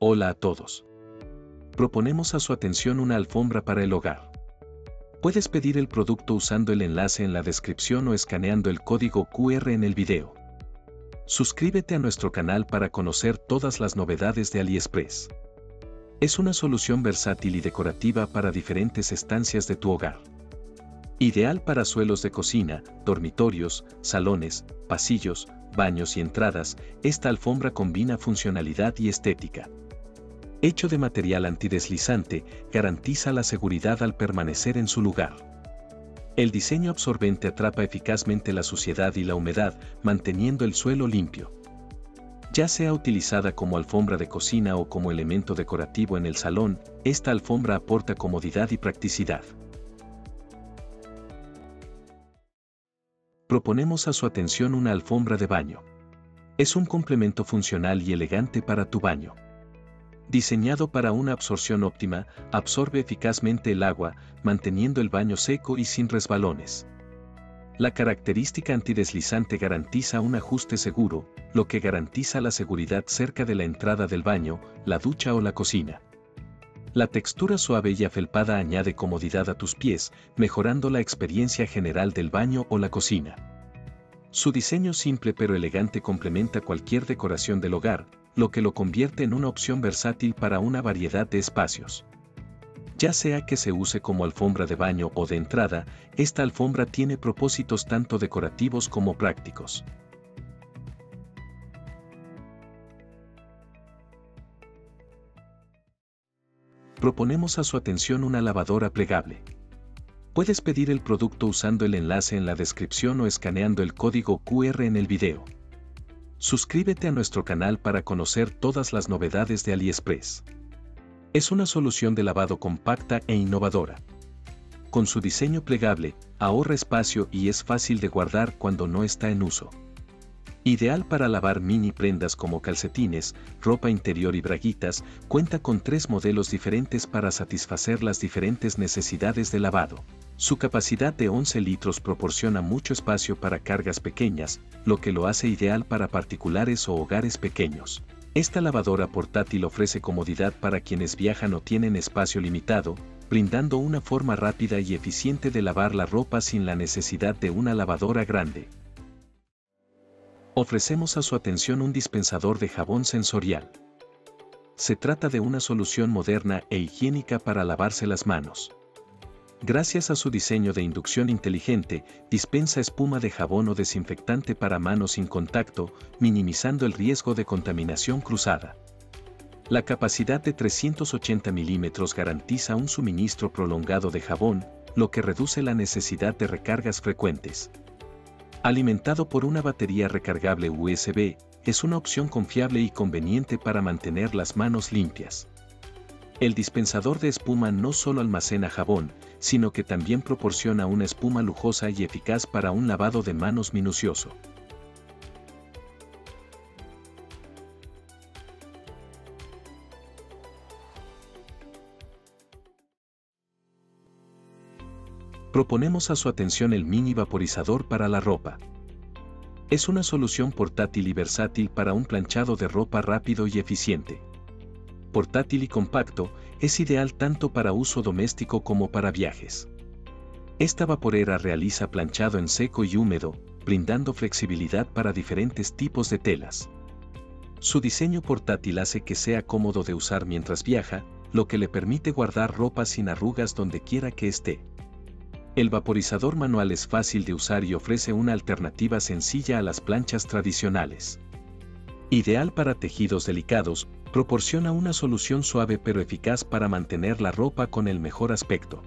Hola a todos. Proponemos a su atención una alfombra para el hogar. Puedes pedir el producto usando el enlace en la descripción o escaneando el código QR en el video. Suscríbete a nuestro canal para conocer todas las novedades de AliExpress. Es una solución versátil y decorativa para diferentes estancias de tu hogar. Ideal para suelos de cocina, dormitorios, salones, pasillos, baños y entradas, esta alfombra combina funcionalidad y estética. Hecho de material antideslizante, garantiza la seguridad al permanecer en su lugar. El diseño absorbente atrapa eficazmente la suciedad y la humedad, manteniendo el suelo limpio. Ya sea utilizada como alfombra de cocina o como elemento decorativo en el salón, esta alfombra aporta comodidad y practicidad. Proponemos a su atención una alfombra de baño. Es un complemento funcional y elegante para tu baño. Diseñado para una absorción óptima, absorbe eficazmente el agua, manteniendo el baño seco y sin resbalones. La característica antideslizante garantiza un ajuste seguro, lo que garantiza la seguridad cerca de la entrada del baño, la ducha o la cocina. La textura suave y afelpada añade comodidad a tus pies, mejorando la experiencia general del baño o la cocina. Su diseño simple pero elegante complementa cualquier decoración del hogar, lo que lo convierte en una opción versátil para una variedad de espacios. Ya sea que se use como alfombra de baño o de entrada, esta alfombra tiene propósitos tanto decorativos como prácticos. Proponemos a su atención una lavadora plegable. Puedes pedir el producto usando el enlace en la descripción o escaneando el código QR en el video. Suscríbete a nuestro canal para conocer todas las novedades de AliExpress. Es una solución de lavado compacta e innovadora. Con su diseño plegable, ahorra espacio y es fácil de guardar cuando no está en uso. Ideal para lavar mini prendas como calcetines, ropa interior y braguitas, cuenta con 3 modelos diferentes para satisfacer las diferentes necesidades de lavado. Su capacidad de 11 litros proporciona mucho espacio para cargas pequeñas, lo que lo hace ideal para particulares o hogares pequeños. Esta lavadora portátil ofrece comodidad para quienes viajan o tienen espacio limitado, brindando una forma rápida y eficiente de lavar la ropa sin la necesidad de una lavadora grande. Ofrecemos a su atención un dispensador de jabón sensorial. Se trata de una solución moderna e higiénica para lavarse las manos. Gracias a su diseño de inducción inteligente, dispensa espuma de jabón o desinfectante para manos sin contacto, minimizando el riesgo de contaminación cruzada. La capacidad de 380 mililitros garantiza un suministro prolongado de jabón, lo que reduce la necesidad de recargas frecuentes. Alimentado por una batería recargable USB, es una opción confiable y conveniente para mantener las manos limpias. El dispensador de espuma no solo almacena jabón, sino que también proporciona una espuma lujosa y eficaz para un lavado de manos minucioso. Proponemos a su atención el mini vaporizador para la ropa. Es una solución portátil y versátil para un planchado de ropa rápido y eficiente. Portátil y compacto, es ideal tanto para uso doméstico como para viajes. Esta vaporera realiza planchado en seco y húmedo, brindando flexibilidad para diferentes tipos de telas. Su diseño portátil hace que sea cómodo de usar mientras viaja, lo que le permite guardar ropa sin arrugas donde quiera que esté. El vaporizador manual es fácil de usar y ofrece una alternativa sencilla a las planchas tradicionales. Ideal para tejidos delicados, proporciona una solución suave pero eficaz para mantener la ropa con el mejor aspecto.